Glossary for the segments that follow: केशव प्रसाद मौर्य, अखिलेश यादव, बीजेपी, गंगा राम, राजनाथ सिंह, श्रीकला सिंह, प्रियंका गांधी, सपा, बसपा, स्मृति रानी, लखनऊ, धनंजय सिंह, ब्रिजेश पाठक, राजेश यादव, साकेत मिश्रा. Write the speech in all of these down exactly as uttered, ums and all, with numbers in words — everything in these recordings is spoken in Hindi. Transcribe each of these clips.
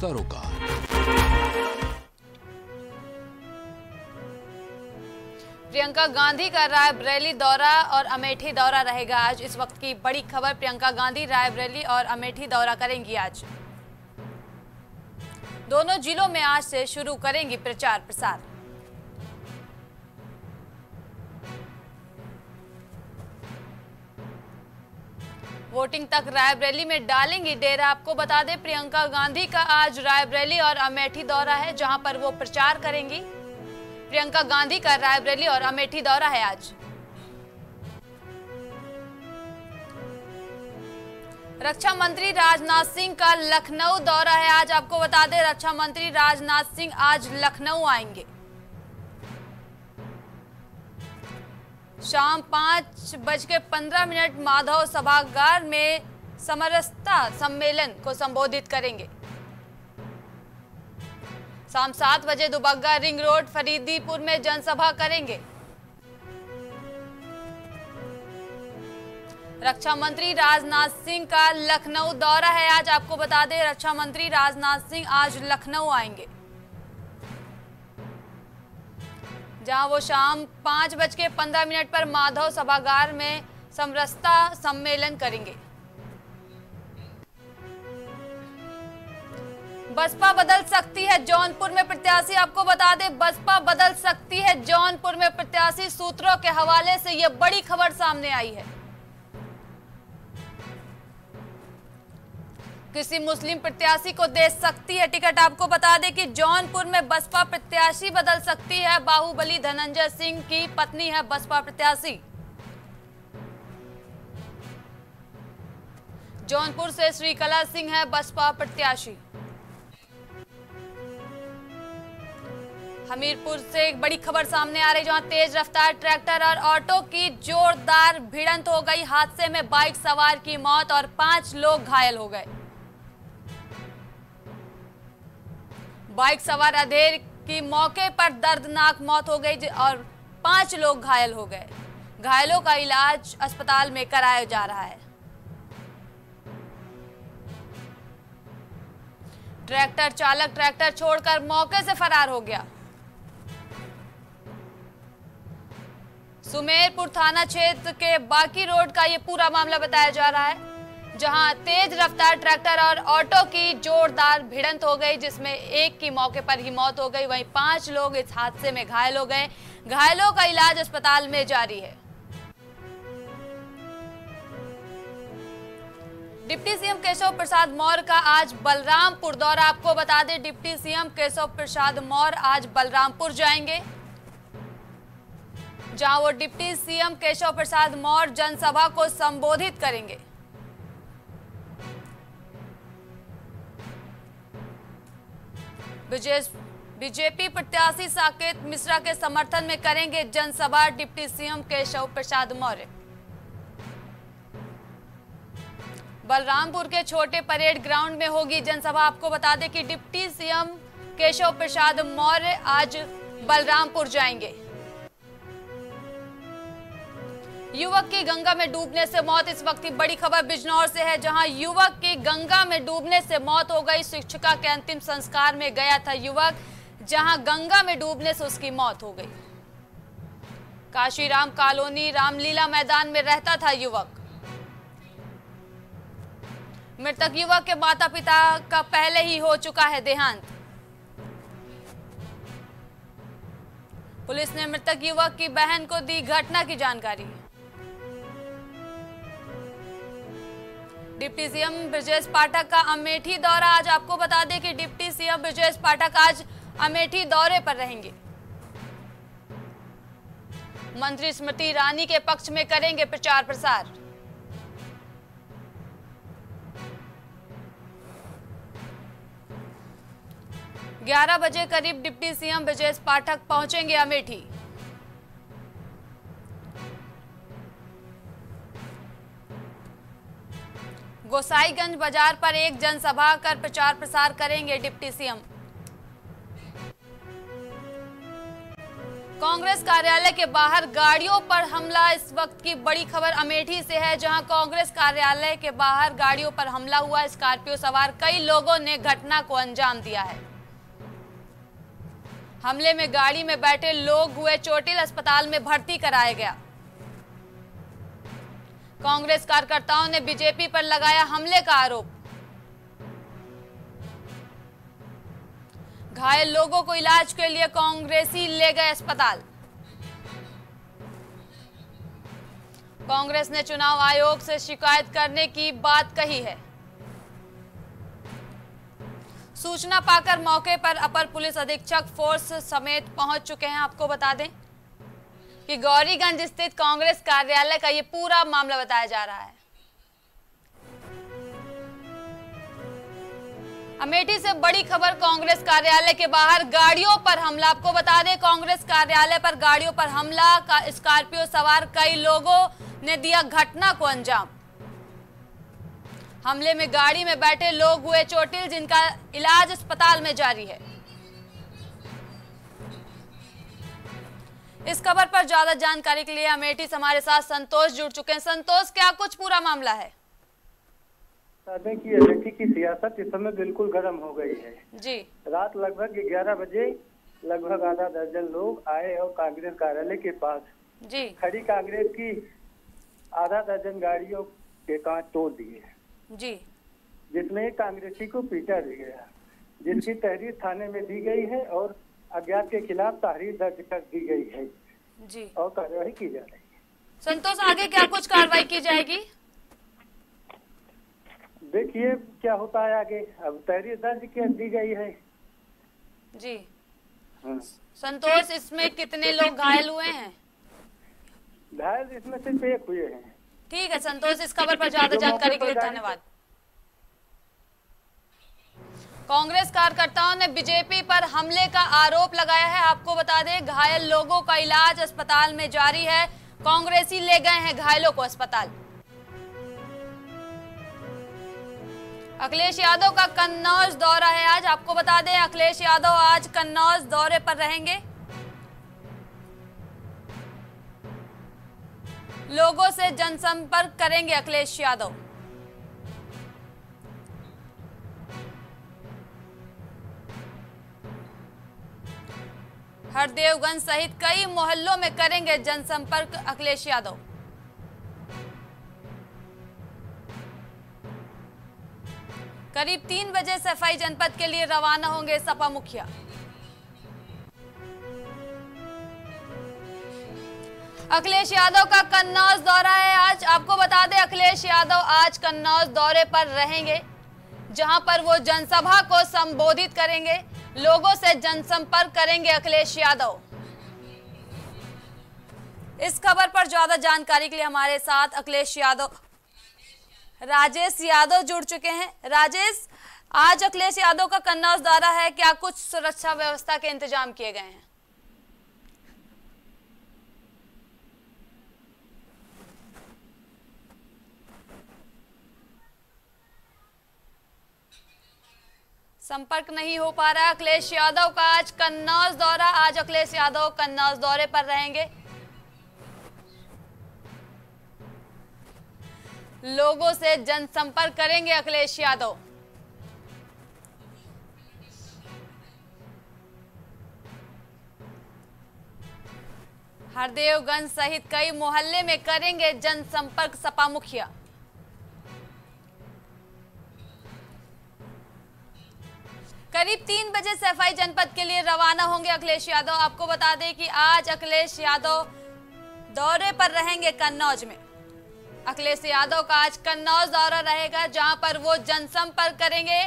सरोकार। प्रियंका गांधी का रायबरेली दौरा और अमेठी दौरा रहेगा आज। इस वक्त की बड़ी खबर, प्रियंका गांधी रायबरेली और अमेठी दौरा करेंगी आज। दोनों जिलों में आज से शुरू करेंगी प्रचार प्रसार। वोटिंग तक रायबरेली में डालेंगी डेरा। आपको बता दें, प्रियंका गांधी का आज रायबरेली और अमेठी दौरा है, जहां पर वो प्रचार करेंगी। प्रियंका गांधी का रायबरेली और अमेठी दौरा है आज। रक्षा मंत्री राजनाथ सिंह का लखनऊ दौरा है आज। आपको बता दें, रक्षा मंत्री राजनाथ सिंह आज लखनऊ आएंगे। शाम पांच बज के पंद्रह मिनट माधव सभागार में समरसता सम्मेलन को संबोधित करेंगे। शाम सात बजे दुबग्गा रिंग रोड फरीदीपुर में जनसभा करेंगे। रक्षा मंत्री राजनाथ सिंह का लखनऊ दौरा है आज। आपको बता दें, रक्षा मंत्री राजनाथ सिंह आज लखनऊ आएंगे, जहां वो शाम पांच बज के पंद्रह मिनट पर माधव सभागार में समरसता सम्मेलन करेंगे। बसपा बदल सकती है जौनपुर में प्रत्याशी। आपको बता दें, बसपा बदल सकती है जौनपुर में प्रत्याशी। सूत्रों के हवाले से यह बड़ी खबर सामने आई है। किसी मुस्लिम प्रत्याशी को दे सकती है टिकट। आपको बता दें कि जौनपुर में बसपा प्रत्याशी बदल सकती है। बाहुबली धनंजय सिंह की पत्नी है बसपा प्रत्याशी। जौनपुर से श्रीकला सिंह है बसपा प्रत्याशी। हमीरपुर से एक बड़ी खबर सामने आ रही, जहां तेज रफ्तार ट्रैक्टर और ऑटो की जोरदार भिड़ंत हो गई। हादसे में बाइक सवार की मौत और पांच लोग घायल हो गए। बाइक सवार अधेड़ की मौके पर दर्दनाक मौत हो गई और पांच लोग घायल हो गए। घायलों का इलाज अस्पताल में कराया जा रहा है। ट्रैक्टर चालक ट्रैक्टर छोड़कर मौके से फरार हो गया। सुमेरपुर थाना क्षेत्र के बाकी रोड का ये पूरा मामला बताया जा रहा है, जहां तेज रफ्तार ट्रैक्टर और ऑटो की जोरदार भिड़ंत हो गई, जिसमें एक की मौके पर ही मौत हो गई, वहीं पांच लोग इस हादसे में घायल हो गए। घायलों का इलाज अस्पताल में जारी है। डिप्टी सीएम केशव प्रसाद मौर्य का आज बलरामपुर दौरा। आपको बता दें, डिप्टी सीएम केशव प्रसाद मौर्य आज बलरामपुर जाएंगे, जहां वो डिप्टी सीएम केशव प्रसाद मौर्य जनसभा को संबोधित करेंगे। बीजेपी प्रत्याशी साकेत मिश्रा के समर्थन में करेंगे जनसभा डिप्टी सीएम केशव प्रसाद मौर्य। बलरामपुर के छोटे परेड ग्राउंड में होगी जनसभा। आपको बता दें कि डिप्टी सीएम केशव प्रसाद मौर्य आज बलरामपुर जाएंगे। युवक की गंगा में डूबने से मौत। इस वक्त की बड़ी खबर बिजनौर से है, जहां युवक की गंगा में डूबने से मौत हो गई। शिक्षिका के अंतिम संस्कार में गया था युवक, जहां गंगा में डूबने से उसकी मौत हो गई। काशीराम कॉलोनी रामलीला मैदान में रहता था युवक। मृतक युवक के माता पिता का पहले ही हो चुका है देहांत। पुलिस ने मृतक युवक की बहन को दी घटना की जानकारी। डिप्टी सीएम ब्रिजेश पाठक का अमेठी दौरा आज। आपको बता दें कि डिप्टी सीएम ब्रिजेश पाठक आज अमेठी दौरे पर रहेंगे। मंत्री स्मृति रानी के पक्ष में करेंगे प्रचार प्रसार। ग्यारह बजे करीब डिप्टी सीएम ब्रिजेश पाठक पहुंचेंगे अमेठी। गोसाईगंज बाजार पर एक जनसभा कर प्रचार प्रसार करेंगे डिप्टी सीएम। कांग्रेस कार्यालय के बाहर गाड़ियों पर हमला। इस वक्त की बड़ी खबर अमेठी से है, जहां कांग्रेस कार्यालय के बाहर गाड़ियों पर हमला हुआ। स्कॉर्पियो सवार कई लोगों ने घटना को अंजाम दिया है। हमले में गाड़ी में बैठे लोग हुए चोटिल, अस्पताल में भर्ती कराया गया। कांग्रेस कार्यकर्ताओं ने बीजेपी पर लगाया हमले का आरोप। घायल लोगों को इलाज के लिए कांग्रेसी ले गए अस्पताल। कांग्रेस ने चुनाव आयोग से शिकायत करने की बात कही है। सूचना पाकर मौके पर अपर पुलिस अधीक्षक फोर्स समेत पहुंच चुके हैं। आपको बता दें कि गौरीगंज स्थित कांग्रेस कार्यालय का ये पूरा मामला बताया जा रहा है। अमेठी से बड़ी खबर, कांग्रेस कार्यालय के बाहर गाड़ियों पर हमला। आपको बता दें कांग्रेस कार्यालय पर गाड़ियों पर हमला, स्कॉर्पियो सवार कई लोगों ने दिया घटना को अंजाम। हमले में गाड़ी में बैठे लोग हुए चोटिल, जिनका इलाज अस्पताल में जारी है। इस खबर पर ज्यादा जानकारी के लिए अमेठी से हमारे साथ संतोष जुड़ चुके हैं। संतोष, क्या कुछ पूरा मामला है? कि अमेठी की सियासत इस समय बिल्कुल गर्म हो गई है जी। रात लगभग ग्यारह बजे लगभग आधा दर्जन लोग आए और कांग्रेस कार्यालय के पास जी खड़ी कांग्रेस की आधा दर्जन गाड़ियों के कांच तोड़ दिए जी, जिसमें एक कांग्रेसी को पीटा भी गया, जिसकी तहरीर थाने में दी गई है और अज्ञात के खिलाफ तहरीर दर्ज कर दी गई है जी और कार्यवाही की जा रही है। संतोष, आगे क्या कुछ कार्रवाई की जाएगी? देखिए क्या होता है आगे, अब तहरीर दर्ज कर दी गई है जी। हाँ। संतोष, इसमें कितने लोग घायल हुए हैं? घायल इसमें सिर्फ एक हुए हैं। ठीक है संतोष, इस खबर पर ज्यादा जानकारी के लिए धन्यवाद। कांग्रेस कार्यकर्ताओं ने बीजेपी पर हमले का आरोप लगाया है। आपको बता दें घायल लोगों का इलाज अस्पताल में जारी है। कांग्रेसी ले गए हैं घायलों को अस्पताल। अखिलेश यादव का कन्नौज दौरा है आज। आपको बता दें अखिलेश यादव आज कन्नौज दौरे पर रहेंगे। लोगों से जनसंपर्क करेंगे अखिलेश यादव। हरदेवगंज सहित कई मोहल्लों में करेंगे जनसंपर्क अखिलेश यादव। करीब तीन बजे सफाई जनपद के लिए रवाना होंगे सपा मुखिया। अखिलेश यादव का कन्नौज दौरा है आज। आपको बता दें अखिलेश यादव आज कन्नौज दौरे पर रहेंगे, जहां पर वो जनसभा को संबोधित करेंगे। लोगों से जनसंपर्क करेंगे अखिलेश यादव। इस खबर पर ज्यादा जानकारी के लिए हमारे साथ अखिलेश यादव राजेश यादव जुड़ चुके हैं। राजेश, आज अखिलेश यादव का कन्नौज दौरा है, क्या कुछ सुरक्षा व्यवस्था के इंतजाम किए गए हैं? संपर्क नहीं हो पा रहा अखिलेश यादव का आज कन्नौज दौरा। आज अखिलेश यादव कन्नौज दौरे पर रहेंगे। लोगों से जनसंपर्क करेंगे अखिलेश यादव। हरदेवगंज सहित कई मोहल्ले में करेंगे जनसंपर्क सपा मुखिया। करीब तीन बजे सफाई जनपद के लिए रवाना होंगे अखिलेश यादव। आपको बता दें कि आज अखिलेश यादव दौरे पर रहेंगे कन्नौज में। अखिलेश यादव का आज कन्नौज दौरा रहेगा, जहां पर वो जनसंपर्क करेंगे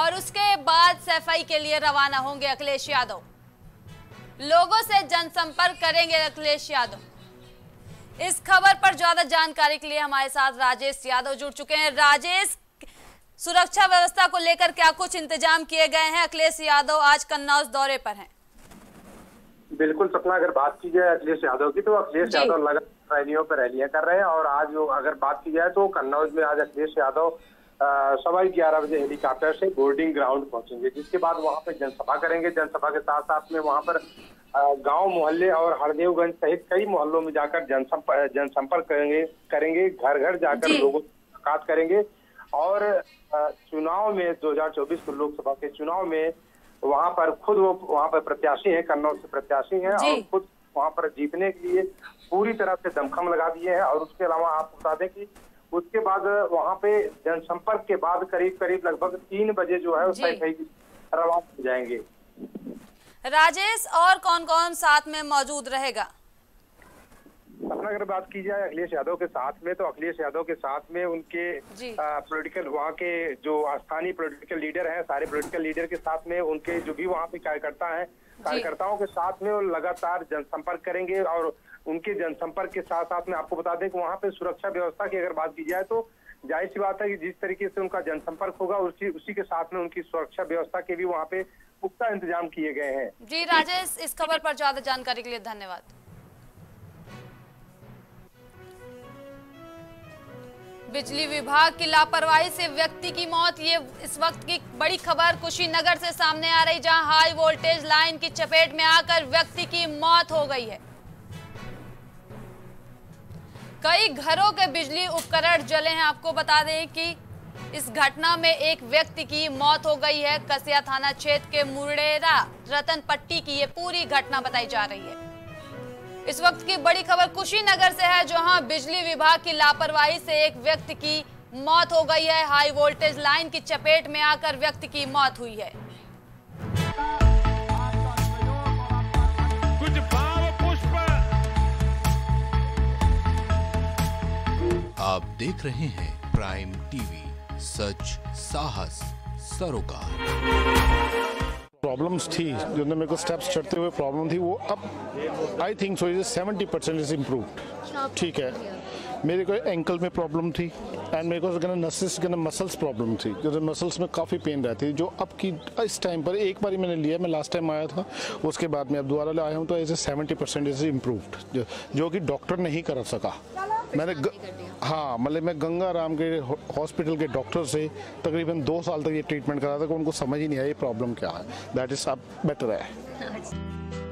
और उसके बाद सफाई के लिए रवाना होंगे अखिलेश यादव। लोगों से जनसंपर्क करेंगे अखिलेश यादव। इस खबर पर ज्यादा जानकारी के लिए हमारे साथ राजेश यादव जुड़ चुके हैं। राजेश, सुरक्षा व्यवस्था को लेकर क्या कुछ इंतजाम किए गए हैं? अखिलेश यादव आज कन्नौज दौरे पर हैं। बिल्कुल सपना, अगर बात की जाए अखिलेश यादव की तो अखिलेश यादव लगातार रैलियों पर रैलियां कर रहे हैं और आज अगर बात की जाए तो कन्नौज में आज अखिलेश यादव सवा ग्यारह बजे हेलीकॉप्टर से बोर्डिंग ग्राउंड पहुंचेंगे, जिसके बाद वहां पर जनसभा करेंगे। जनसभा के साथ साथ में वहां पर गांव मोहल्ले और हरदेवगंज सहित कई मोहल्लों में जाकर जनसंपर्क जनसंपर्क करेंगे करेंगे घर घर जाकर लोगों से मुलाकात करेंगे और चुनाव में दो हज़ार चौबीस लोकसभा के चुनाव में वहां पर खुद वो वहां पर प्रत्याशी हैं, कन्नौज से प्रत्याशी हैं और खुद वहां पर जीतने के लिए पूरी तरह से दमखम लगा दिए हैं। और उसके अलावा आप बता दें कि उसके बाद वहां पे जनसंपर्क के बाद करीब करीब लगभग तीन बजे जो है उस रवाना हो जाएंगे। राजेश, और कौन कौन साथ में मौजूद रहेगा? अपना अगर बात की जाए अखिलेश यादव के साथ में, तो अखिलेश यादव के साथ में उनके पॉलिटिकल वहाँ के जो स्थानीय पॉलिटिकल लीडर हैं, सारे पॉलिटिकल लीडर के साथ में उनके जो भी वहाँ पे कार्यकर्ता हैं, कार्यकर्ताओं के साथ में वो लगातार जनसंपर्क करेंगे। और उनके जनसंपर्क के साथ साथ में आपको बता दें कि वहाँ पे सुरक्षा व्यवस्था की अगर बात की जाए तो जाहिर सी बात है कि जिस तरीके से उनका जनसंपर्क होगा उसी उसी के साथ में उनकी सुरक्षा व्यवस्था के भी वहाँ पे पुख्ता इंतजाम किए गए हैं। जी राजेश, इस खबर पर ज्यादा जानकारी के लिए धन्यवाद। बिजली विभाग की लापरवाही से व्यक्ति की मौत, ये इस वक्त की बड़ी खबर कुशीनगर से सामने आ रही, जहां हाई वोल्टेज लाइन की चपेट में आकर व्यक्ति की मौत हो गई है। कई घरों के बिजली उपकरण जले हैं। आपको बता दें कि इस घटना में एक व्यक्ति की मौत हो गई है। कसिया थाना क्षेत्र के मुरेड़ा रतन पट्टी की ये पूरी घटना बताई जा रही है। इस वक्त की बड़ी खबर कुशीनगर से है, जहां बिजली विभाग की लापरवाही से एक व्यक्ति की मौत हो गई है। हाई वोल्टेज लाइन की चपेट में आकर व्यक्ति की मौत हुई है। कुछ भाव पुष्प आप देख रहे हैं प्राइम टीवी, सच साहस सरोकार। प्रॉब्लम्स थी जो मेरे को स्टेप्स चढ़ते हुए प्रॉब्लम थी, वो अब I think so is seventy percent is improved. ठीक है, मेरे को एंकल में प्रॉब्लम थी एंड मेरे को नसेस मसल्स प्रॉब्लम थी, जो मसल्स में काफ़ी पेन रहती थी, जो अब की इस टाइम पर एक बार ही मैंने लिया, मैं लास्ट टाइम आया था, उसके बाद में अब दोबारा आया हूँ तो as a seventy percent is improved, जो कि डॉक्टर नहीं कर सका। मैंने हाँ मतलब मैं गंगा राम के हॉस्पिटल के डॉक्टर से तकरीबन दो साल तक ये ट्रीटमेंट करा था, उनको समझ ही नहीं आया ये प्रॉब्लम क्या है। दैट इज अब बेटर है।